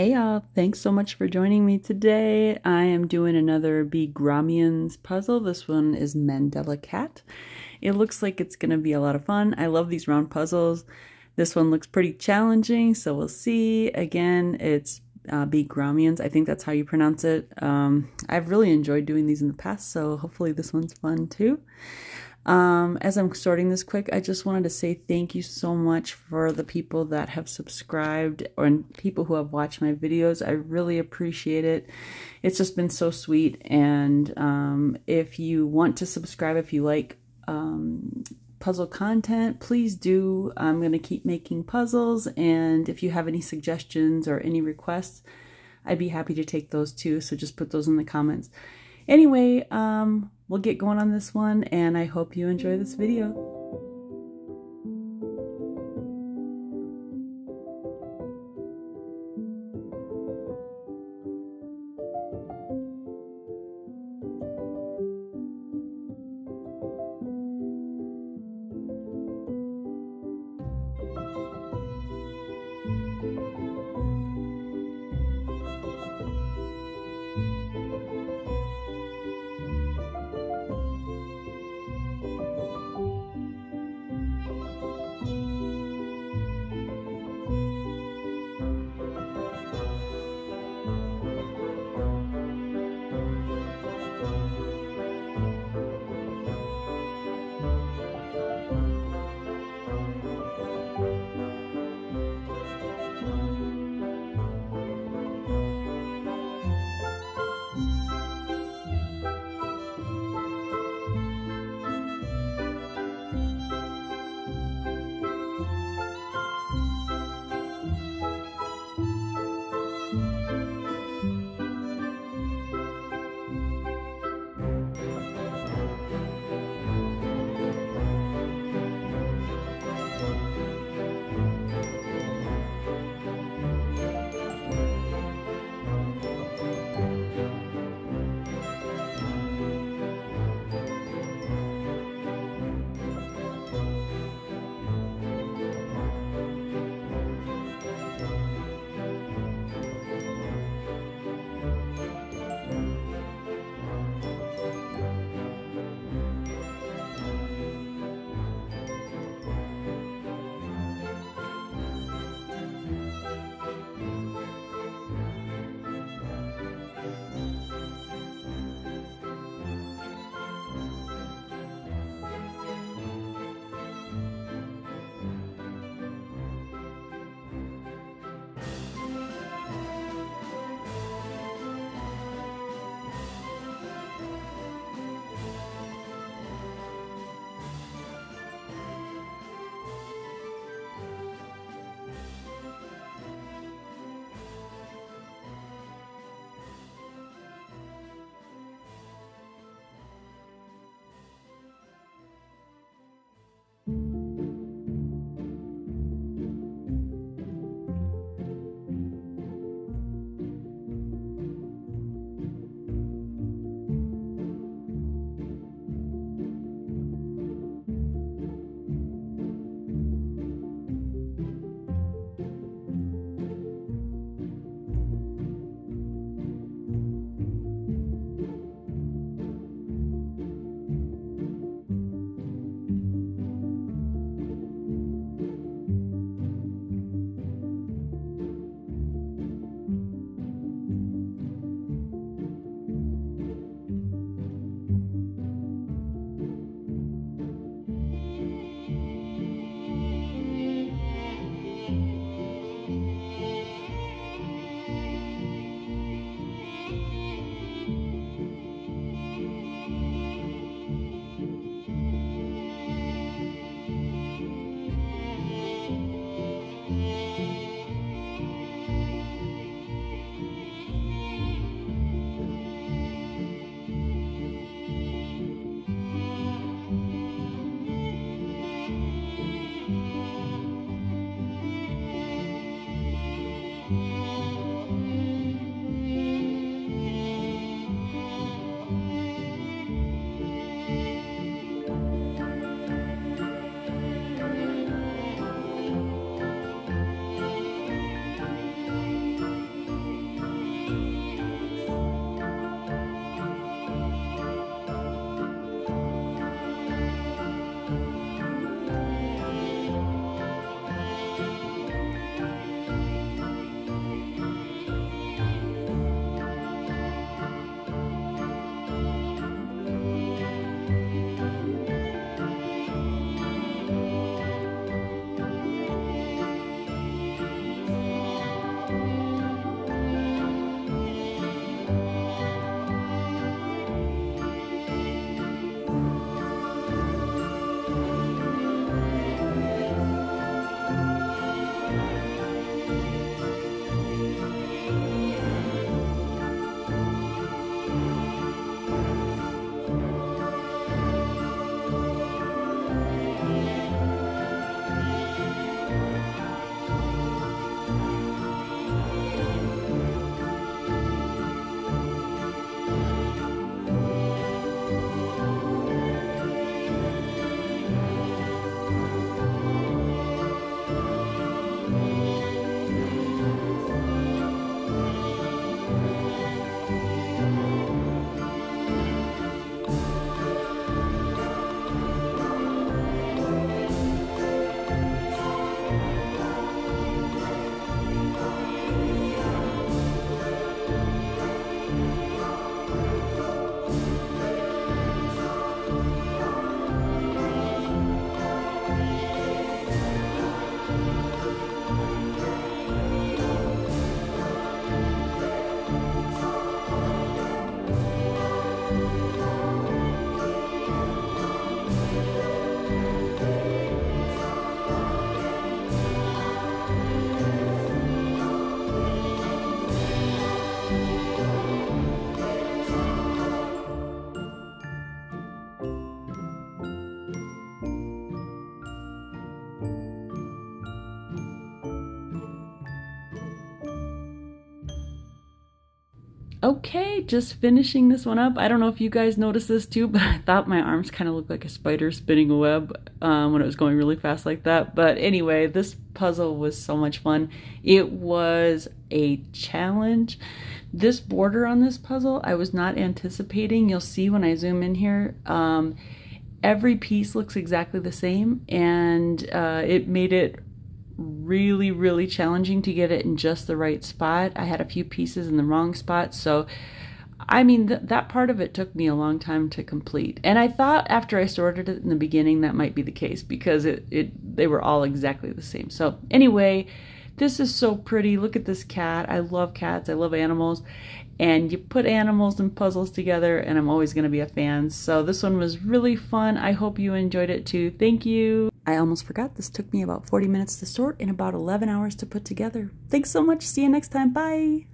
Hey y'all, thanks so much for joining me today. I am doing another Bgraamiens puzzle. This one is Mandala Cat. It looks like it's going to be a lot of fun. I love these round puzzles. This one looks pretty challenging, so we'll see. Again, it's Bgraamiens. I think that's how you pronounce it. I've really enjoyed doing these in the past, so hopefully this one's fun too. As I'm sorting this quick, I just wanted to say thank you so much for the people that have subscribed and people who have watched my videos. I really appreciate it. It's just been so sweet. And if you want to subscribe, if you like puzzle content, please do. I'm going to keep making puzzles. And if you have any suggestions or any requests, I'd be happy to take those too. So just put those in the comments. Anyway, we'll get going on this one, and I hope you enjoy this video. Okay, just finishing this one up. I don't know if you guys noticed this too, but I thought my arms kind of looked like a spider spinning a web when it was going really fast like that. But anyway, this puzzle was so much fun. It was a challenge. This border on this puzzle, I was not anticipating. You'll see when I zoom in here. Every piece looks exactly the same, and it made it really, really challenging to get it in just the right spot. I had a few pieces in the wrong spot, so I mean that part of it took me a long time to complete. And I thought after I sorted it in the beginning that might be the case, because they were all exactly the same. So anyway, this is so pretty. Look at this cat. I love cats. I love animals. And you put animals and puzzles together, and I'm always going to be a fan. So this one was really fun. I hope you enjoyed it too. Thank you. I almost forgot. This took me about 40 minutes to sort and about 11 hours to put together. Thanks so much. See you next time. Bye.